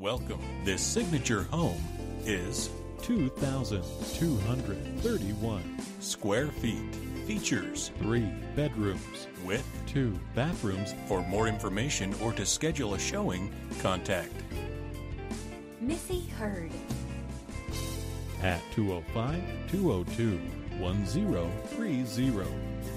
Welcome. This signature home is 2,231 square feet. Features 3 bedrooms with 2 bathrooms. For more information or to schedule a showing, contact Missy Heard at 205-202-1030.